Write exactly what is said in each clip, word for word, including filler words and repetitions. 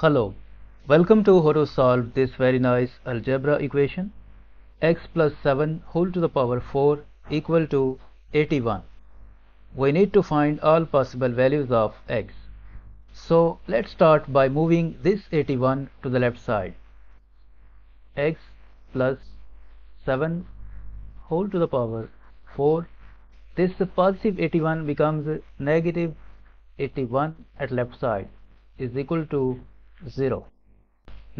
Hello, welcome to how to solve this very nice algebra equation x plus seven whole to the power four equal to eighty-one. We need to find all possible values of x. So let's start by moving this eighty-one to the left side. X plus seven whole to the power four. This positive eighty-one becomes negative eighty-one at left side is equal to zero.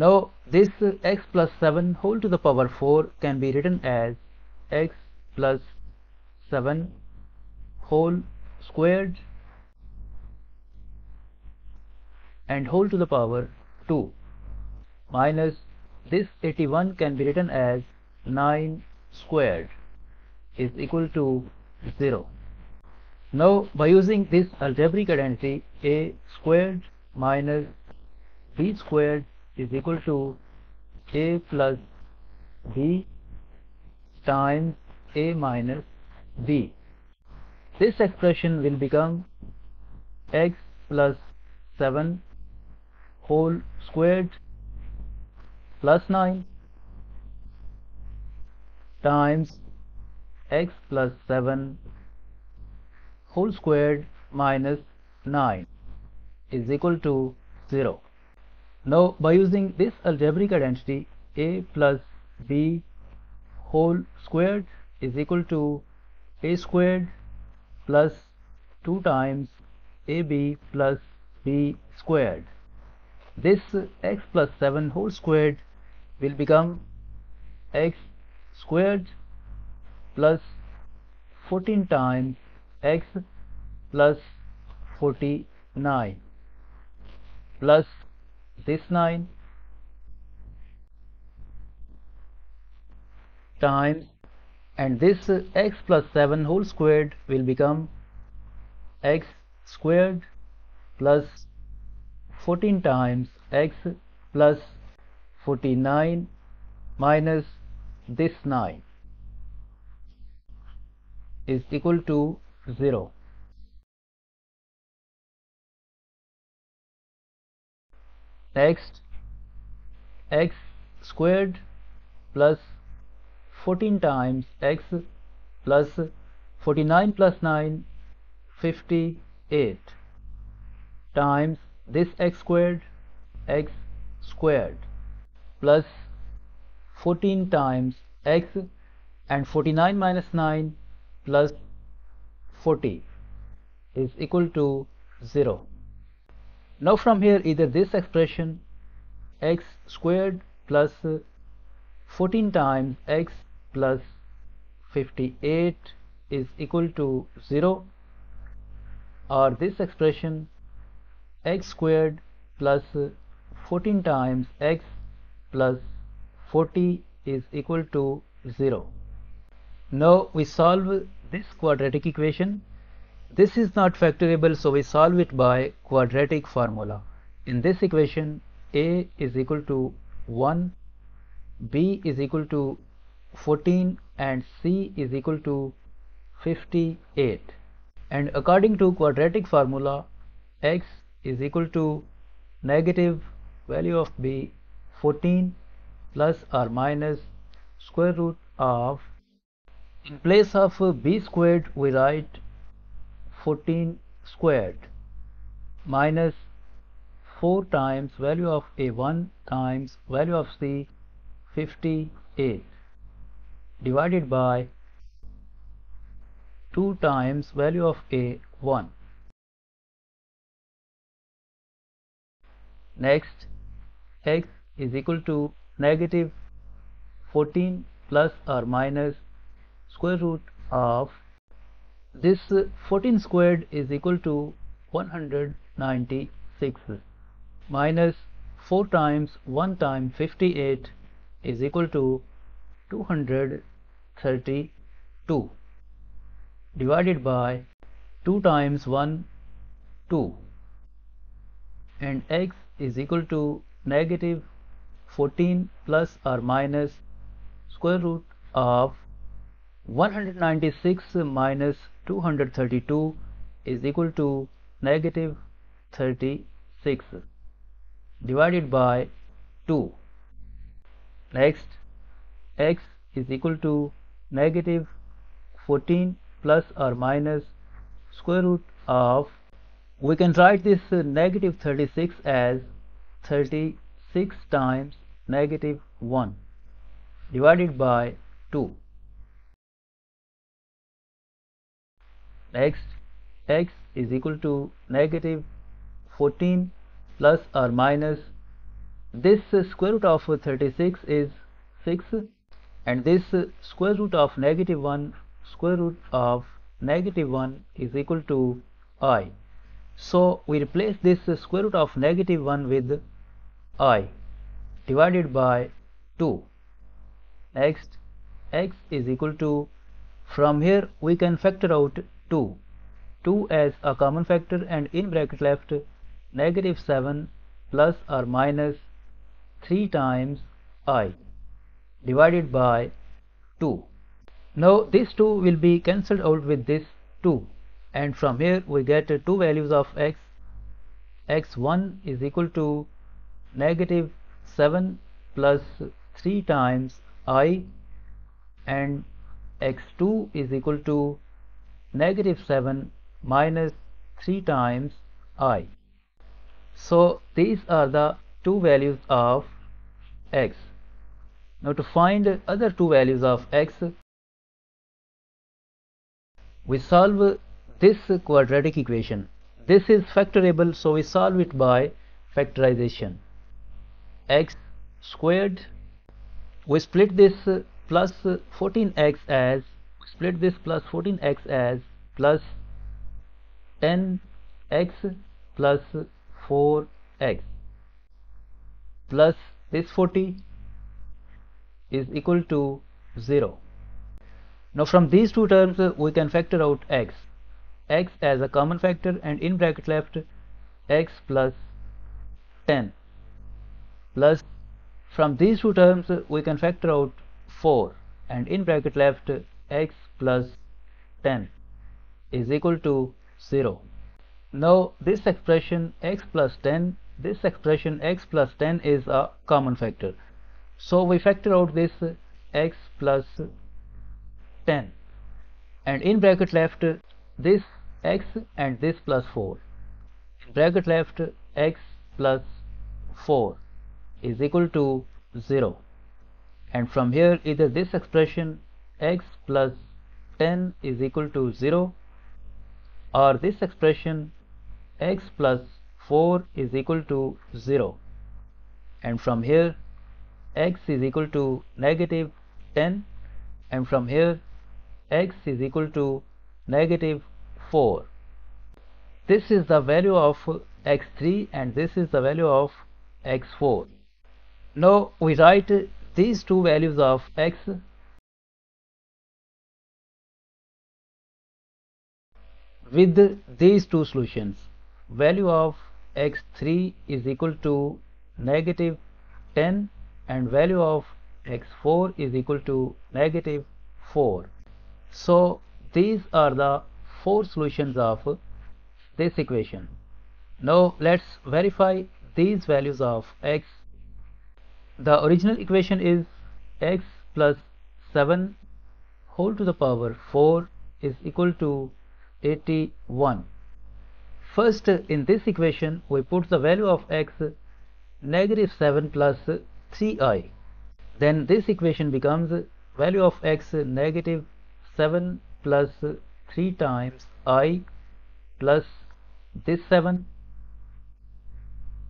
Now this x plus seven whole to the power four can be written as x plus seven whole squared and whole to the power two minus this eighty-one can be written as nine squared is equal to zero. Now by using this algebraic identity a squared minus b squared is equal to a plus b times a minus b. This expression will become x plus seven whole squared plus nine times x plus seven whole squared minus nine is equal to zero. Now by using this algebraic identity a plus b whole squared is equal to a squared plus two times ab plus b squared. This x plus seven whole squared will become x squared plus fourteen times x plus forty-nine plus this nine times, and this x plus seven whole squared will become x squared plus fourteen times x plus forty-nine minus this nine is equal to zero. Next, x squared plus fourteen times x plus forty-nine plus nine, fifty-eight times this x squared, x squared plus fourteen times x and forty-nine minus nine plus forty is equal to zero. Now from here either this expression x squared plus fourteen times x plus fifty-eight is equal to zero, or this expression x squared plus fourteen times x plus forty is equal to zero. Now we solve this quadratic equation. This is not factorable, so we solve it by quadratic formula. In this equation a is equal to one, b is equal to fourteen and c is equal to fifty-eight, and according to quadratic formula x is equal to negative value of b fourteen plus or minus square root of, in place of b squared we write fourteen squared minus four times value of a one times value of c fifty-eight divided by two times value of a one. Next, x is equal to negative fourteen plus or minus square root of, this fourteen squared is equal to one hundred ninety-six minus four times one times fifty-eight is equal to two hundred thirty-two divided by two times one, two, and x is equal to negative fourteen plus or minus square root of one hundred ninety-six minus two hundred thirty-two is equal to negative thirty-six. divided by two. Next, x is equal to negative fourteen plus or minus square root of, we can write this uh, negative thirty-six as thirty-six times negative one divided by two. Next, x is equal to negative fourteen plus or minus, this uh, square root of uh, thirty-six is six, and this uh, square root of negative one square root of negative one is equal to I. So we replace this square root of negative one with I divided by two. Next, x is equal to, from here we can factor out two, two as a common factor, and in bracket left negative seven plus or minus three times I divided by two. Now this two will be cancelled out with this two, and from here we get uh, two values of x. x one is equal to negative seven plus three times I, and x two is equal to negative seven minus three times I. So these are the two values of x. Now to find other two values of x, we solve this quadratic equation. This is factorable, so we solve it by factorization. X squared, we split this plus fourteen x as split this plus fourteen x as plus ten x plus four x plus this forty is equal to zero. Now from these two terms we can factor out x. X as a common factor, and in bracket left x plus ten plus, from these two terms we can factor out four, and in bracket left x plus ten is equal to zero. Now this expression x plus ten, this expression x plus ten is a common factor, so we factor out this x plus ten, and in bracket left this x and this plus four, in bracket left x plus four is equal to zero, and from here either this expression x plus ten is equal to zero, or this expression x plus four is equal to zero, and from here x is equal to negative ten, and from here x is equal to negative four. This is the value of x three and this is the value of x four. Now we write these two values of x. With these two solutions, value of x three is equal to negative ten and value of x four is equal to negative four. So these are the four solutions of this equation. Now let's verify these values of x. The original equation is x plus seven whole to the power four is equal to eighty-one. First, in this equation we put the value of x, negative seven plus three i. Then this equation becomes value of x negative seven plus three times I plus this seven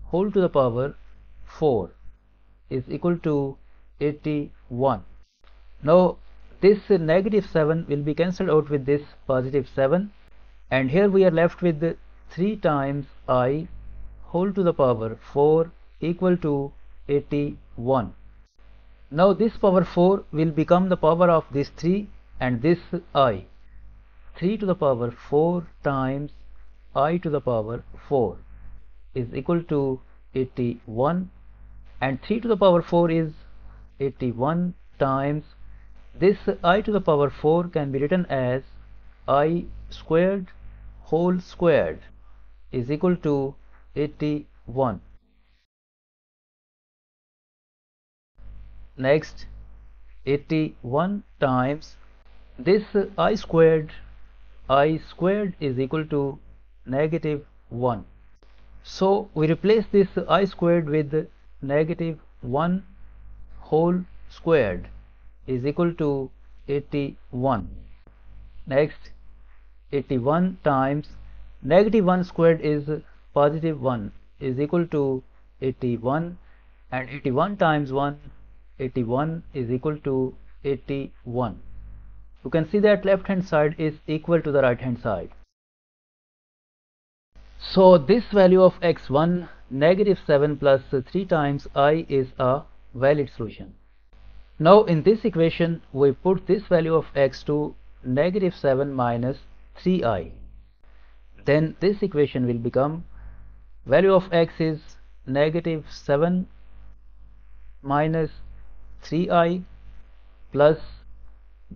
whole to the power four is equal to eighty-one. Now this negative seven will be cancelled out with this positive seven, and here we are left with three times I whole to the power four equal to eighty-one. Now this power four will become the power of this three and this I, three to the power four times I to the power four is equal to eighty-one, and three to the power four is eighty-one times this I to the power four can be written as I squared whole squared is equal to eighty-one. Next, eighty-one times this I squared. I squared is equal to negative one. So we replace this I squared with negative one whole squared is equal to eighty-one. Next, eighty-one times negative one squared is positive one is equal to eighty-one, and eighty-one times one, eighty-one is equal to eighty-one. You can see that left hand side is equal to the right hand side. So this value of x one, negative seven plus three times I, is a valid solution. Now in this equation we put this value of x two, negative seven minus three i. Then this equation will become value of x is negative seven minus three i plus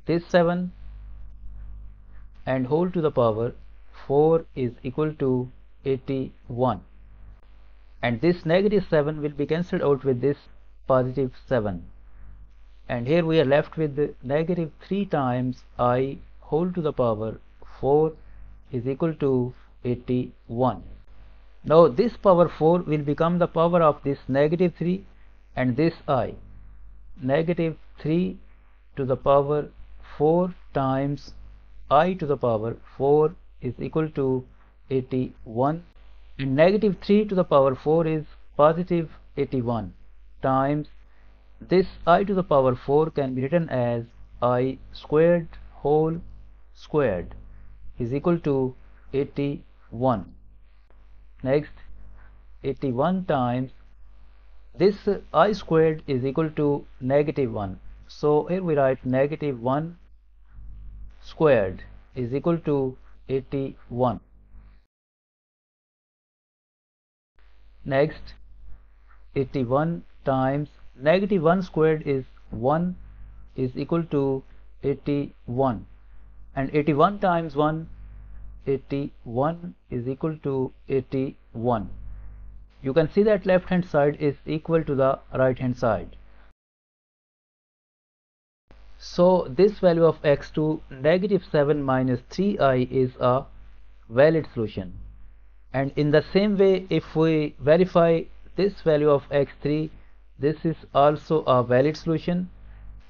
this seven and whole to the power four is equal to eighty-one, and this negative seven will be cancelled out with this positive seven, and here we are left with the negative three times I whole to the power four is equal to eighty-one. Now this power four will become the power of this negative three and this I. Negative three to the power four times I to the power four is equal to eighty-one, and negative three to the power four is positive eighty-one times this I to the power four can be written as I squared whole squared is equal to eighty-one. Next, eighty-one times this I squared is equal to negative one. So here we write negative one squared is equal to eighty-one. Next, eighty-one times negative one squared is one is equal to eighty-one, and eighty-one times one, eighty-one is equal to eighty-one. You can see that left hand side is equal to the right hand side. So this value of x two, negative seven minus three i, is a valid solution. And in the same way, if we verify this value of x three, this is also a valid solution,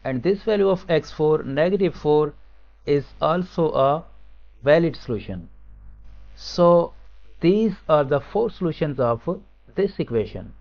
and this value of x four, negative four, is also a valid solution. So these are the four solutions of this equation.